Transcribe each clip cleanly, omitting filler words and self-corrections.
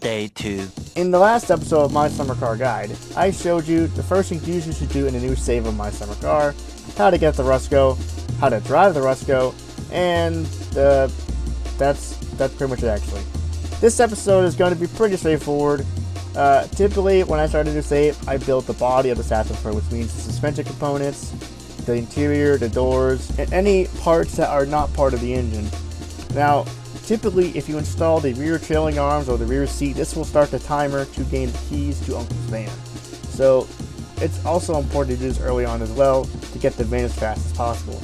Day 2. In the last episode of My Summer Car Guide, I showed you the first things you should do in a new save of My Summer Car, how to get the Rusko, how to drive the Rusko, and that's pretty much it actually. This episode is going to be pretty straightforward. Typically, when I started to save, I built the body of the Satsuma, which means the suspension components, the interior, the doors, and any parts that are not part of the engine. Now, typically, if you install the rear trailing arms or the rear seat, this will start the timer to gain the keys to Uncle's van. So, it's also important to do this early on as well to get the van as fast as possible.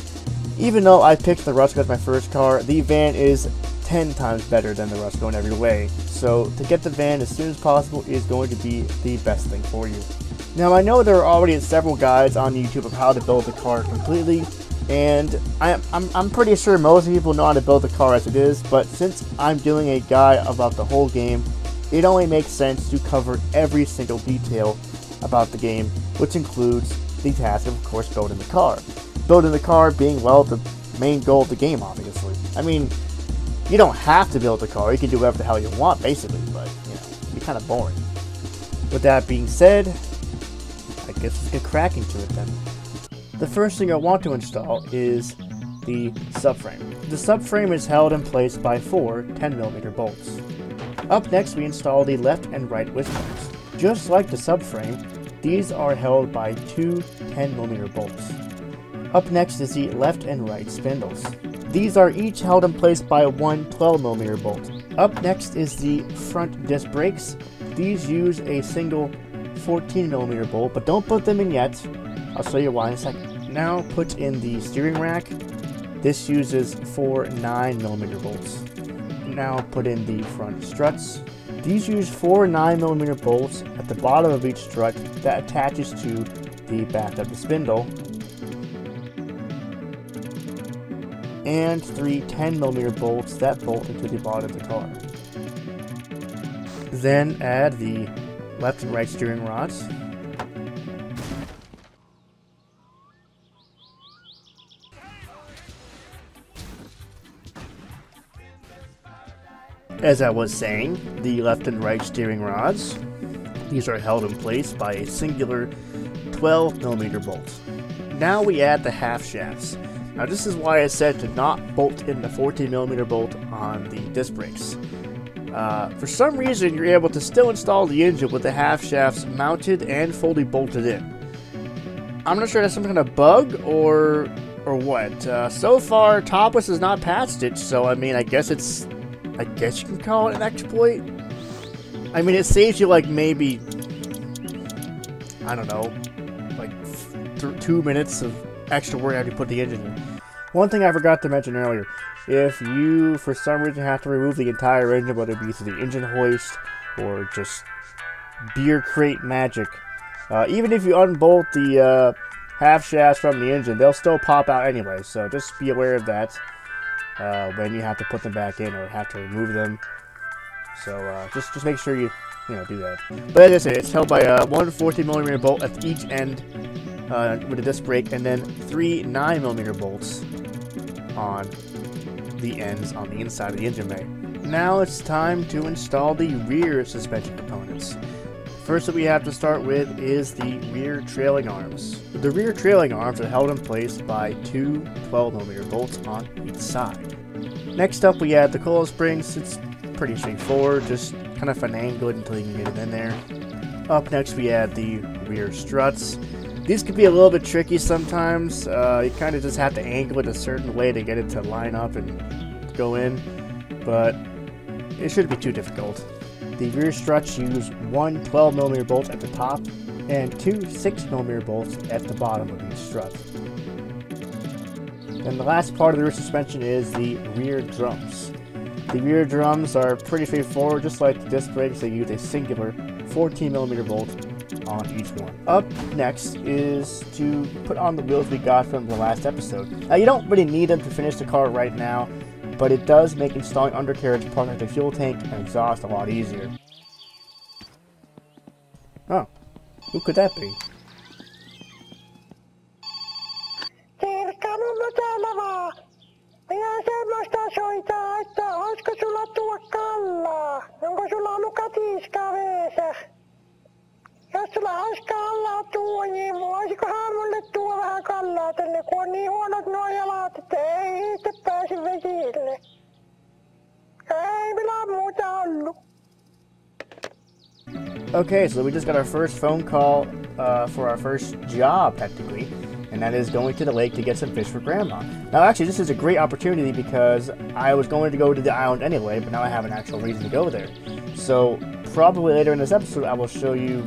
Even though I picked the Rusko as my first car, the van is 10 times better than the Rusko in every way. So, to get the van as soon as possible is going to be the best thing for you. Now, I know there are already several guides on YouTube of how to build the car completely, and I'm pretty sure most people know how to build the car as it is, but since I'm doing a guide about the whole game, it only makes sense to cover every single detail about the game, which includes the task of course, building the car. Building the car being, well, the main goal of the game, obviously. I mean, you don't have to build the car, you can do whatever the hell you want, basically, but, you know, it'd be kind of boring. With that being said, I guess let's get cracking to it then. The first thing I want to install is the subframe. The subframe is held in place by four 10mm bolts. Up next, we install the left and right wishbones. Just like the subframe, these are held by two 10mm bolts. Up next is the left and right spindles. These are each held in place by one 12mm bolt. Up next is the front disc brakes. These use a single 14mm bolt, but don't put them in yet. I'll show you why in a second. Now put in the steering rack. This uses four 9mm bolts. Now put in the front struts. These use four 9mm bolts at the bottom of each strut that attaches to the back of the spindle. And three 10mm bolts that bolt into the bottom of the car. Then add the left and right steering rods. As I was saying, the left and right steering rods, these are held in place by a singular 12mm bolt. Now we add the half shafts. Now this is why I said to not bolt in the 14mm bolt on the disc brakes. For some reason you're able to still install the engine with the half shafts mounted and fully bolted in. I'm not sure that's some kind of bug or what. So far Topless has not patched it, so I mean I guess you can call it an exploit. I mean, it saves you like maybe, I don't know, like 2 minutes of extra work after you put the engine in. One thing I forgot to mention earlier, if you for some reason have to remove the entire engine, whether it be through the engine hoist or just beer crate magic, even if you unbolt the half shafts from the engine, they'll still pop out anyway, so just be aware of that. When you have to put them back in or have to remove them. So just make sure you know, do that. But as I said, it's held by one 14mm bolt at each end with a disc brake, and then three 9mm bolts on the ends on the inside of the engine bay. Now it's time to install the rear suspension components. First that we have to start with is the rear trailing arms. The rear trailing arms are held in place by two 12mm bolts on each side. Next up we add the coil springs. It's pretty straightforward, just kind of finagle it until you can get it in there. Up next we add the rear struts. These can be a little bit tricky sometimes. You kind of just have to angle it a certain way to get it to line up and go in, but it shouldn't be too difficult. The rear struts use one 12mm bolt at the top and two 6mm bolts at the bottom of each strut. And the last part of the rear suspension is the rear drums. The rear drums are pretty straightforward, just like the disc brakes, they use a singular 14mm bolt on each one. Up next is to put on the wheels we got from the last episode. Now you don't really need them to finish the car right now, but it does make installing undercarriage parts like the fuel tank and exhaust a lot easier. Oh, who could that be? haista, olisiko sulla tuo kallaa? Onko sulla ollut katiska veessä? Jos sulla olisi kallaa tuo, niin voisikohan mulle tuo vähän kallaa tänne, kun on niin huonot nuo jalat, että ei itse pääse vesille. Ei millään muuta ollut. Okay, so we just got our first phone call for our first job, technically. And that is going to the lake to get some fish for Grandma. Now, actually, this is a great opportunity because I was going to go to the island anyway, but now I have an actual reason to go there. So, probably later in this episode, I will show you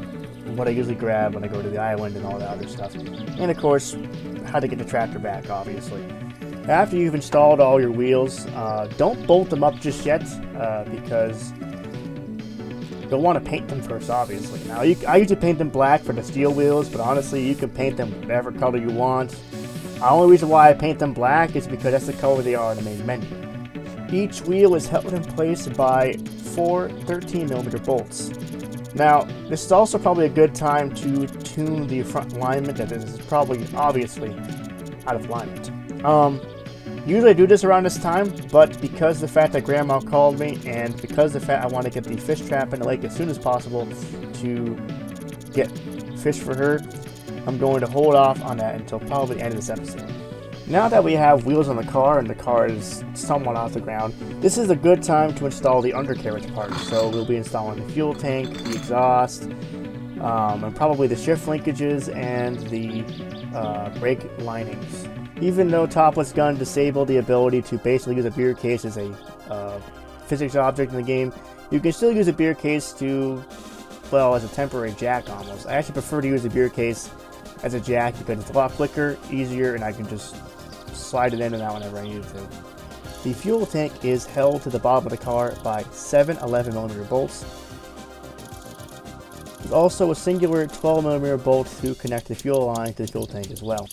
what I usually grab when I go to the island and all that other stuff. And, of course, how to get the tractor back, obviously. After you've installed all your wheels, don't bolt them up just yet because you'll want to paint them first, obviously. Now, I usually paint them black for the steel wheels, but honestly, you can paint them whatever color you want. The only reason why I paint them black is because that's the color they are in the main menu. Each wheel is held in place by four 13mm bolts. Now, this is also probably a good time to tune the front alignment, that this is probably, obviously, out of alignment. Usually I do this around this time, but because of the fact that Grandma called me, and because of the fact I want to get the fish trap in the lake as soon as possible to get fish for her, I'm going to hold off on that until probably the end of this episode. Now that we have wheels on the car, and the car is somewhat off the ground, this is a good time to install the undercarriage part. So we'll be installing the fuel tank, the exhaust, and probably the shift linkages and the brake linings. Even though ToplessGun disabled the ability to basically use a beer case as a physics object in the game, you can still use a beer case to, well, as a temporary jack almost. I actually prefer to use a beer case as a jack because it's a lot quicker, easier, and I can just slide it in and out whenever I need to. The fuel tank is held to the bottom of the car by seven 11mm bolts. There's also a singular 12mm bolt to connect the fuel line to the fuel tank as well.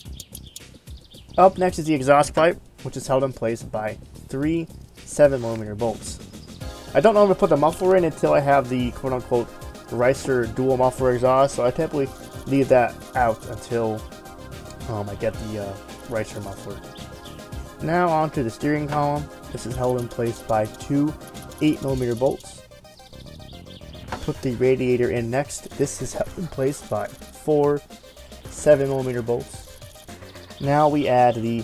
Up next is the exhaust pipe, which is held in place by three 7mm bolts. I don't normally put the muffler in until I have the quote-unquote Ricer dual muffler exhaust, so I typically leave that out until I get the Ricer muffler. Now onto the steering column. This is held in place by two 8mm bolts. Put the radiator in next. This is held in place by four 7mm bolts. Now we add the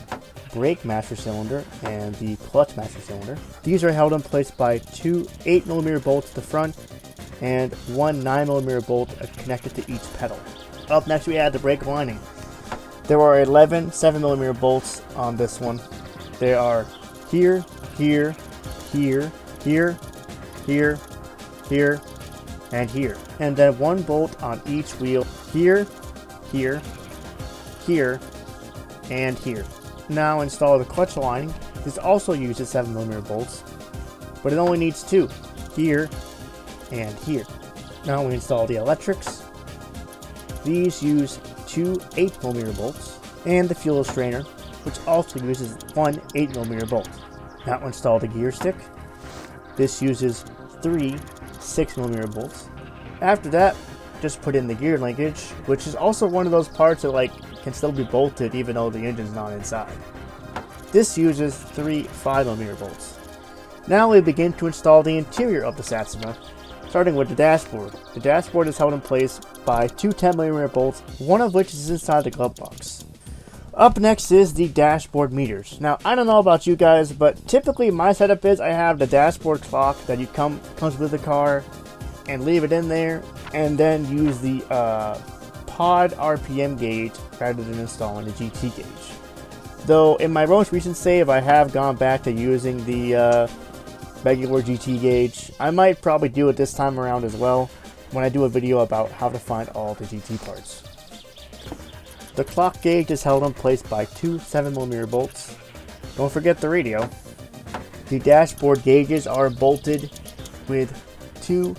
brake master cylinder and the clutch master cylinder. These are held in place by two 8mm bolts at the front and one 9mm bolt connected to each pedal. Up next we add the brake lining. There are 11 7mm bolts on this one. They are here, here, here, here, here, here, and here. And then one bolt on each wheel here, here, here, and here. Now install the clutch lining. This also uses 7mm bolts, but it only needs two, here and here. Now we install the electrics. These use two 8mm bolts and the fuel strainer, which also uses one 8mm bolt. Now install the gear stick. This uses three 6mm bolts. After that, just put in the gear linkage, which is also one of those parts that like can still be bolted even though the engine's not inside. This uses three 5mm bolts. Now we begin to install the interior of the Satsuma, starting with the dashboard. The dashboard is held in place by two 10mm bolts, one of which is inside the glove box. Up next is the dashboard meters. Now I don't know about you guys, but typically my setup is I have the dashboard clock that you comes with the car and leave it in there, and then use the pod RPM gauge rather than installing the GT gauge. Though in my most recent save I have gone back to using the regular GT gauge. I might probably do it this time around as well when I do a video about how to find all the GT parts. The clock gauge is held in place by two 7mm bolts. Don't forget the radio. The dashboard gauges are bolted with two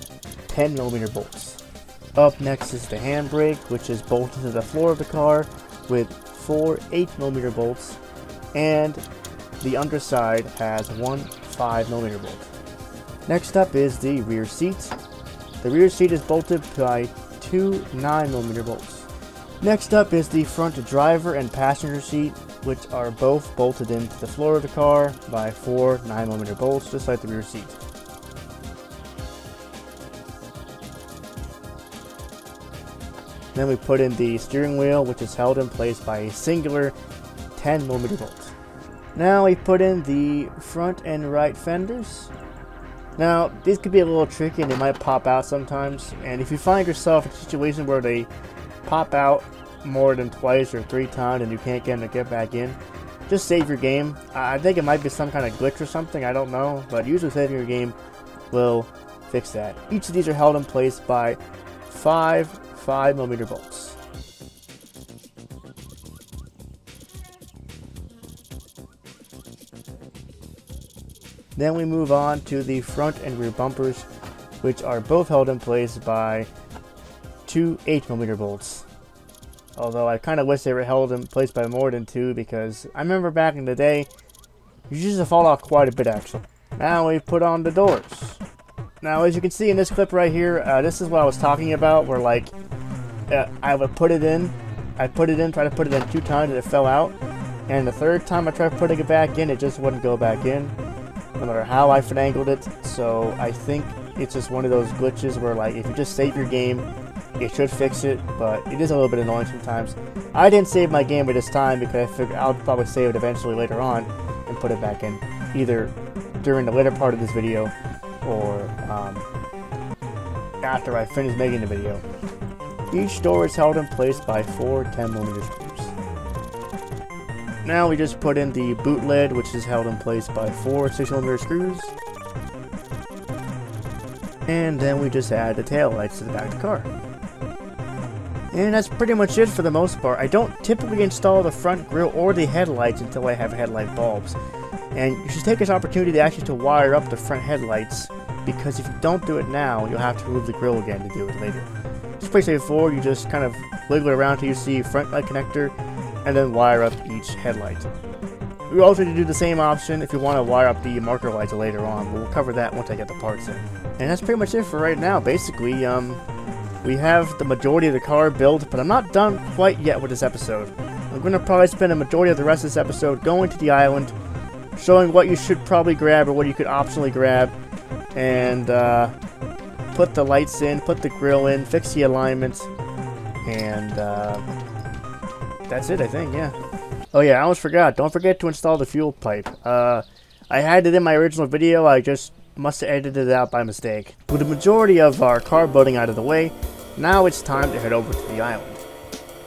10mm bolts. Up next is the handbrake, which is bolted to the floor of the car with four 8mm bolts, and the underside has one 5mm bolt. Next up is the rear seat. The rear seat is bolted by two 9mm bolts. Next up is the front driver and passenger seat. which are both bolted into the floor of the car by 4 9mm bolts, just like the rear seat. Then we put in the steering wheel, which is held in place by a singular 10mm bolt. Now we put in the front and right fenders. Now, these could be a little tricky and they might pop out sometimes, and if you find yourself in a situation where they pop out more than twice or 3 times and you can't get them to get back in, just save your game. I think it might be some kind of glitch or something, I don't know, but usually saving your game will fix that. Each of these are held in place by 5 5mm bolts. Then we move on to the front and rear bumpers, which are both held in place by 2 8mm bolts. Although I kind of wish they were held in place by more than 2, because I remember back in the day, you used to fall out quite a bit actually. Now we put on the doors. Now, as you can see in this clip right here, this is what I was talking about, where like, I would put it in, try to put it in 2 times and it fell out. And the 3rd time I tried putting it back in, it just wouldn't go back in, no matter how I finagled it. So I think it's just one of those glitches where, like, if you just save your game, it should fix it, but it is a little bit annoying sometimes. I didn't save my game at this time because I figured I'll probably save it eventually later on and put it back in, either during the later part of this video or after I finish making the video. Each door is held in place by 4 10mm screws. Now we just put in the boot lid, which is held in place by 4 6mm screws. And then we just add the taillights to the back of the car. And that's pretty much it for the most part. I don't typically install the front grille or the headlights until I have headlight bulbs. And you should take this opportunity to actually wire up the front headlights, because if you don't do it now, you'll have to remove the grille again to do it later. It's pretty straightforward. You just kind of wiggle it around till you see front light connector, and then wire up each headlight. We also need to do the same option if you want to wire up the marker lights later on, but we'll cover that once I get the parts in. And that's pretty much it for right now. Basically, we have the majority of the car built, but I'm not done quite yet with this episode. I'm going to probably spend a majority of the rest of this episode going to the island, showing what you should probably grab or what you could optionally grab, and put the lights in, put the grill in, fix the alignment, and that's it, I think, yeah. Oh yeah, I almost forgot. Don't forget to install the fuel pipe. I had it in my original video, I just must have edited it out by mistake. With the majority of our car building out of the way, now it's time to head over to the island.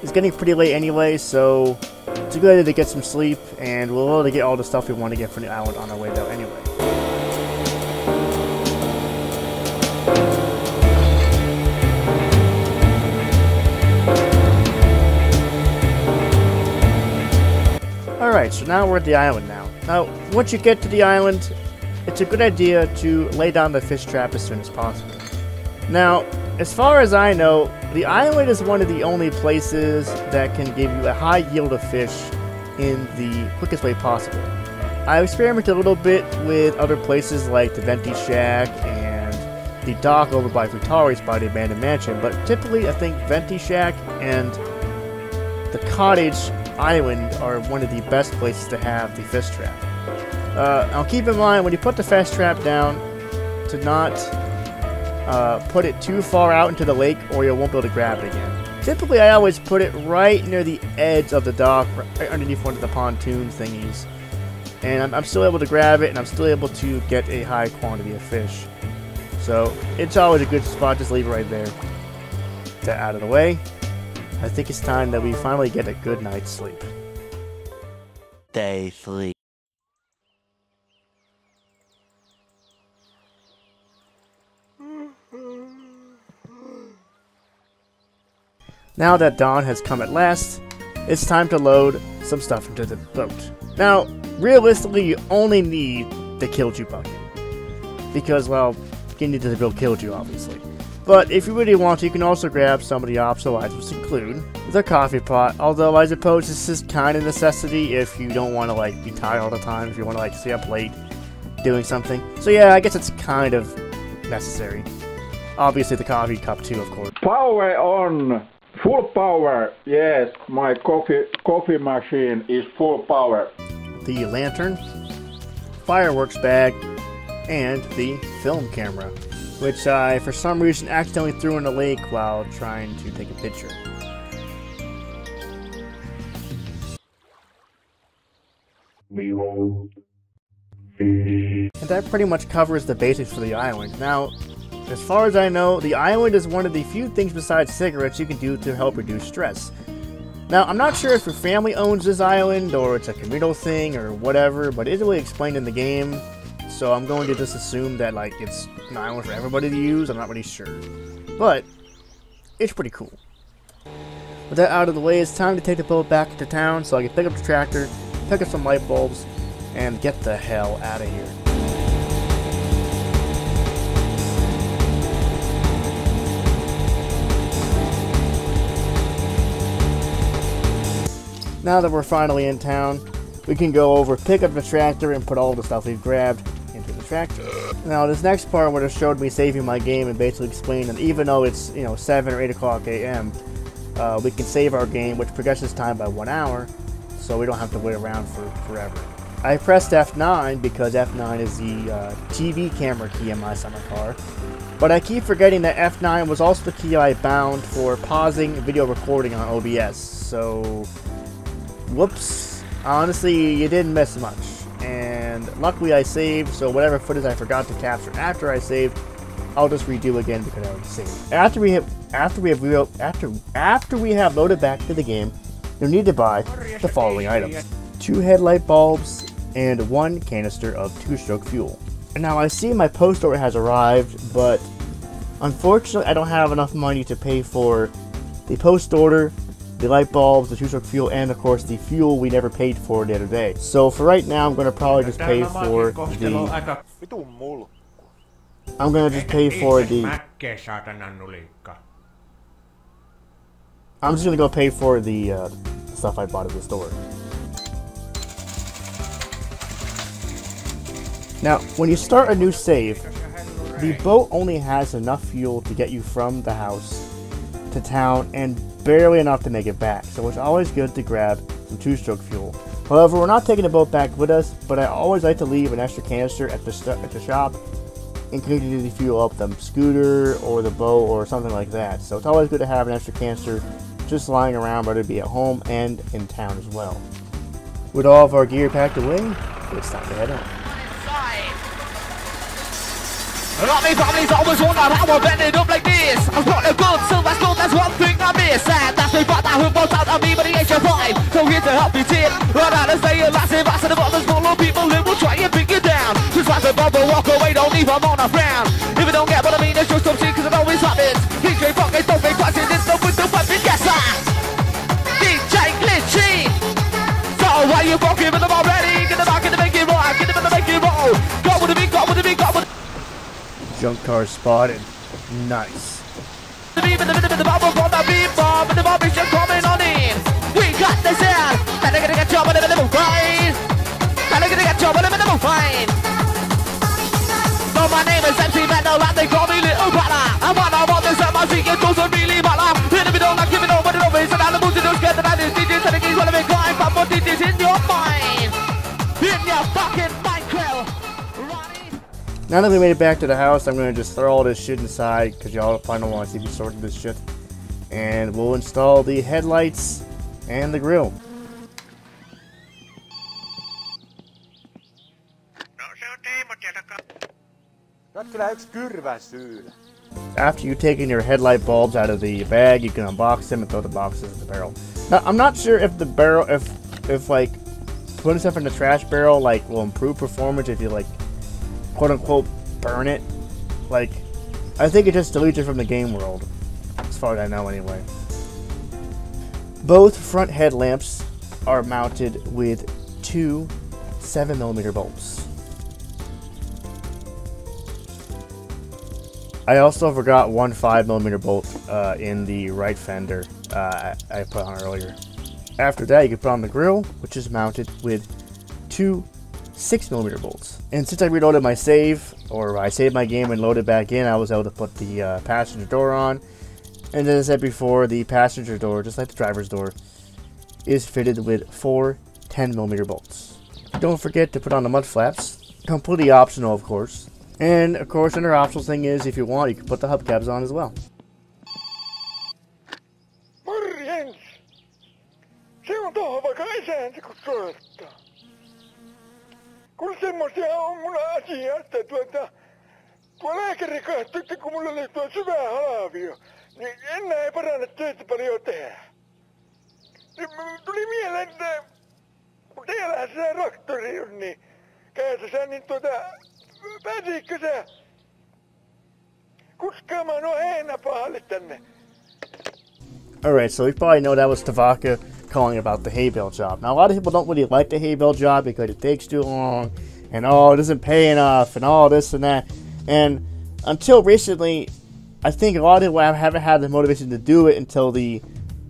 It's getting pretty late anyway, so it's a good idea to get some sleep, and we'll be able to get all the stuff we want to get from the island on our way though anyway. Alright, so now we're at the island now. Now, once you get to the island, it's a good idea to lay down the fish trap as soon as possible. Now, as far as I know, the island is one of the only places that can give you a high yield of fish in the quickest way possible. I experimented a little bit with other places like the Venti Shack and the dock over by Futari's by the abandoned mansion, but typically I think Venti Shack and the cottage island are one of the best places to have the fish trap. Now keep in mind, when you put the fish trap down, to not put it too far out into the lake or you won't be able to grab it again. Typically I always put it right near the edge of the dock, right underneath one of the pontoon thingies. And I'm still able to grab it, and I'm still able to get a high quantity of fish. So it's always a good spot, just leave it right there. That out of the way. I think it's time that we finally get a good night's sleep. Stay asleep. Now that dawn has come at last, it's time to load some stuff into the boat. Now, realistically, you only need the Kilju bucket. Because, well, you need to build Kilju, obviously. But if you really want to, you can also grab some of the optional items, include the coffee pot. Although, I suppose this is kind of a necessity if you don't want to, like, be tired all the time, if you want to, like, stay up late doing something. So, yeah, I guess it's kind of necessary. Obviously, the coffee cup, too, of course. Power on! Full power, yes, my coffee machine is full power. The lantern, fireworks bag, and the film camera, which I, for some reason, accidentally threw in the lake while trying to take a picture. And that pretty much covers the basics for the island. Now, as far as I know, the island is one of the few things besides cigarettes you can do to help reduce stress. Now, I'm not sure if your family owns this island, or it's a communal thing, or whatever, but it isn't really explained in the game, so I'm going to just assume that, like, it's an island for everybody to use. I'm not really sure. But it's pretty cool. With that out of the way, it's time to take the boat back to town so I can pick up the tractor, pick up some light bulbs, and get the hell out of here. Now that we're finally in town, we can go over, pick up the tractor, and put all the stuff we've grabbed into the tractor. Now, this next part would have showed me saving my game and basically explained that even though it's, you know, 7 or 8 o'clock a.m., we can save our game, which progresses time by 1 hour, so we don't have to wait around for forever. I pressed F9 because F9 is the TV camera key in My Summer Car, but I keep forgetting that F9 was also the key I bound for pausing video recording on OBS, so... whoops, honestly, you didn't miss much, and luckily I saved, so whatever footage I forgot to capture after I saved, I'll just redo again because I already saved. After we have loaded back to the game, you'll need to buy the following items: 2 headlight bulbs and 1 canister of 2-stroke fuel. Now, I see my post order has arrived, but unfortunately I don't have enough money to pay for the post order, the light bulbs, the 2-stroke fuel, and of course the fuel we never paid for the other day. So for right now, I'm going to probably just pay for the... I'm going to just pay for the... I'm just going to go pay for the stuff I bought at the store. Now, when you start a new save, the boat only has enough fuel to get you from the house to town and barely enough to make it back, so it's always good to grab some 2-stroke fuel. However, we're not taking the boat back with us, but I always like to leave an extra canister at the shop in case you need to fuel up the scooter or the boat or something like that. So it's always good to have an extra canister just lying around, whether it be at home and in town as well. With all of our gear packed away, it's time to head on. I've got a good silver spoon, that's one thing I miss. And that's the fact that who bought out of me, but he ain't your vibe. So here's a healthy tip, run out and stay massive. I said about the smaller people who will try and pick you down. Just like a bubble, walk away, don't leave them on a frown. If you don't get what I mean, it's just some shit, cause it always happens. DJ Pockets, don't make questions, it's no good to fucking guess that. DJ Glitchy. So why you fucking with them already? Get them out, get them, make it roll, get them, make it roll. Go with me, go with me, go with me. Junk car spotted. Nice. Now that we made it back to the house, I'm going to just throw all this shit inside because y'all probably don't want to see me sorting this shit. And we'll install the headlights and the grill. After you've taken your headlight bulbs out of the bag, you can unbox them and throw the boxes in the barrel. Now, I'm not sure if the barrel, if like putting stuff in the trash barrel like will improve performance if you like quote unquote burn it. Like, I think it just deletes it from the game world. As far as I know, anyway. Both front headlamps are mounted with 2 7mm bolts. I also forgot one 5mm bolt in the right fender I put on earlier. After that, you can put on the grill, which is mounted with 2 6mm bolts. And since I reloaded my save, or I saved my game and loaded back in, I was able to put the passenger door on And as I said before, the passenger door, just like the driver's door, is fitted with 4 10mm bolts. Don't forget to put on the mud flaps. Completely optional, of course. And, of course, another optional thing is, if you want, you can put the hubcaps on as well. Alright, so we probably know that was Tavaka calling about the hay bale job. Now, a lot of people don't really like the hay bale job because it takes too long, and oh, it isn't paying off, and all this and that. And until recently, I think a lot of people haven't had the motivation to do it until the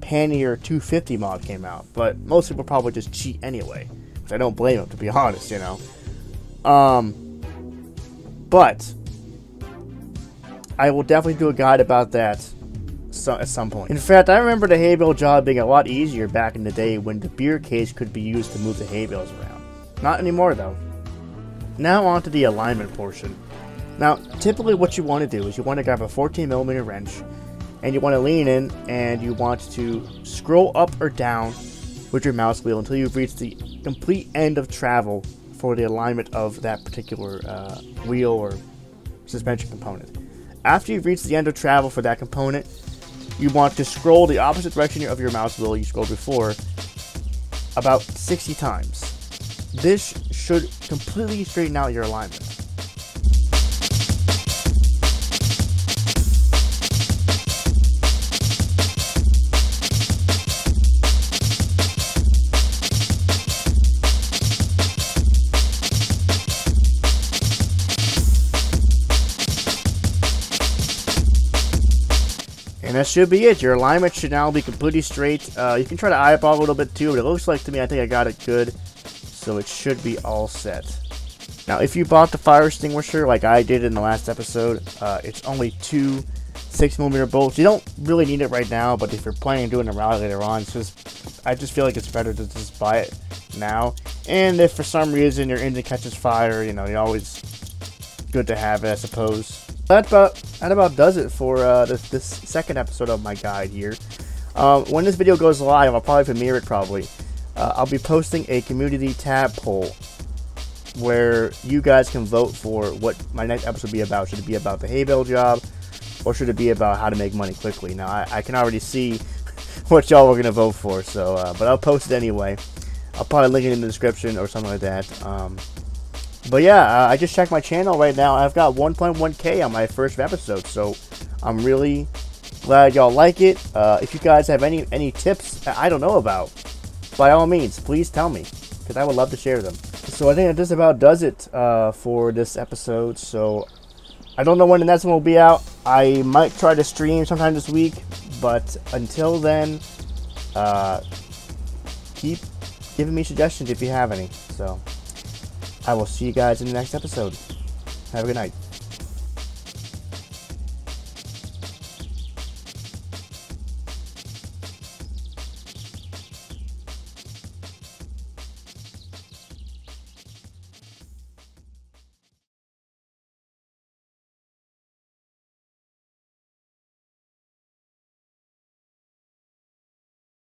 Pannier 250 mod came out. But most people probably just cheat anyway, which I don't blame them, to be honest, you know. But I will definitely do a guide about that at some point. In fact, I remember the hay bale job being a lot easier back in the day when the beer cage could be used to move the hay bales around. Not anymore, though. Now on to the alignment portion. Now, typically what you want to do is you want to grab a 14mm wrench, and you want to lean in, and you want to scroll up or down with your mouse wheel until you've reached the complete end of travel for the alignment of that particular wheel or suspension component. After you've reached the end of travel for that component, you want to scroll the opposite direction of your mouse wheel you scrolled before about 60 times. This should completely straighten out your alignment. And that should be it. Your alignment should now be completely straight. You can try to eyeball a little bit too, but it looks like to me, I think I got it good. So it should be all set. Now, if you bought the fire extinguisher like I did in the last episode, it's only 2 6mm bolts. You don't really need it right now, but if you're planning on doing a rally later on, it's just, I just feel like it's better to just buy it now. And if for some reason your engine catches fire, you know, you're always good to have it, I suppose. That about does it for this second episode of my guide here. When this video goes live, I'll probably premiere it probably. I'll be posting a community tab poll where you guys can vote for what my next episode will be about. Should it be about the hay bale job, or should it be about how to make money quickly? Now, I can already see what y'all were going to vote for, so but I'll post it anyway. I'll probably link it in the description or something like that. But yeah, I just checked my channel right now. I've got 1.1K on my first episode, so I'm really glad y'all like it. If you guys have any tips I don't know about, by all means, please tell me, because I would love to share them. So I think that just about does it for this episode. So I don't know when the next one will be out. I might try to stream sometime this week, but until then, keep giving me suggestions if you have any. So I will see you guys in the next episode. Have a good night.